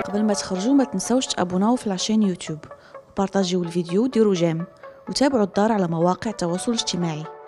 قبل ما تخرجوا ما تنسوش تابوناو في لاشين يوتيوب وبارطاجيو الفيديو وديروا جيم وتابعوا الدار على مواقع التواصل الاجتماعي.